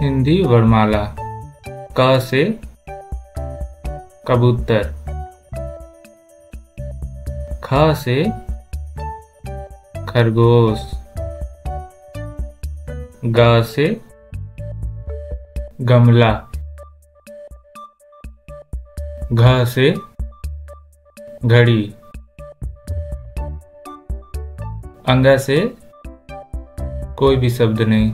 हिंदी वर्णमाला। क से कबूतर, ख से खरगोश, ग से गमला, घ से घड़ी, अंग से कोई भी शब्द नहीं,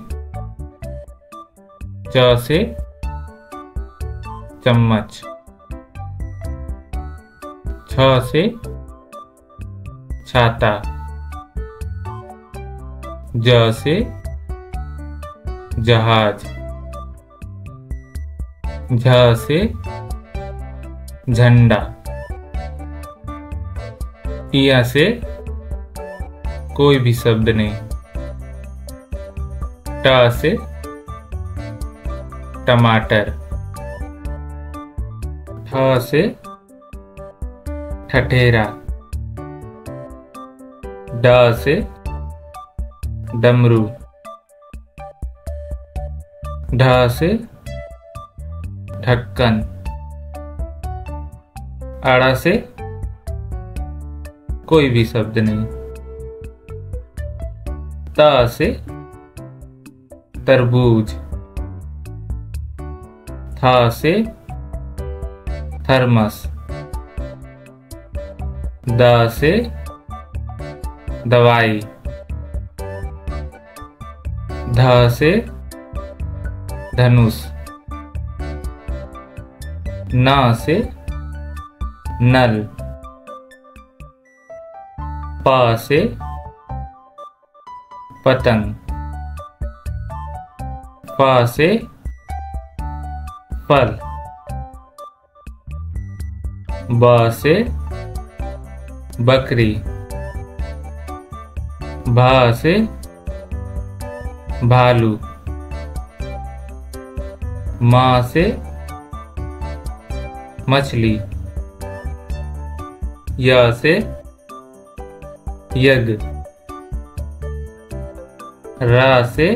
च से चम्मच, छ से छाता, ज से जहाज, झ से झंडा, इया से कोई भी शब्द नहीं, ट से टमाटर, ठ से ठठेरा, ड से डमरू, ढ से ढक्कन, अड़ा से कोई भी शब्द नहीं, त से तरबूज, था से थर्मस, द से दवाई, ध से धनुष, न से नल, प से पतंग, प से फल, ब से बकरी, भा से भालू, मा से मछली, या से यज्ञ, रा से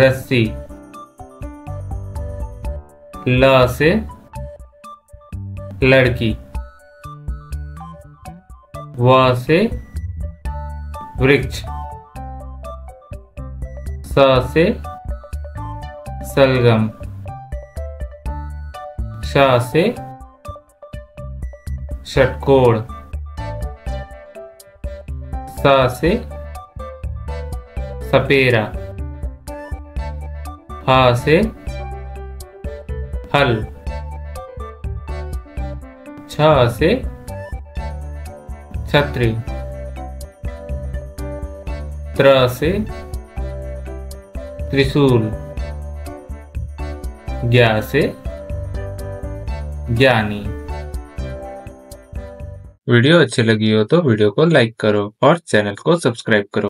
रस्सी, ल से लड़की, व से वृक्ष, स से सलगम, श से षटकोण, स से सपेरा, ह से हल, छ से छतरी, त्र से त्रिशूल, ज्ञा से ज्ञानी। वीडियो अच्छी लगी हो तो वीडियो को लाइक करो और चैनल को सब्सक्राइब करो।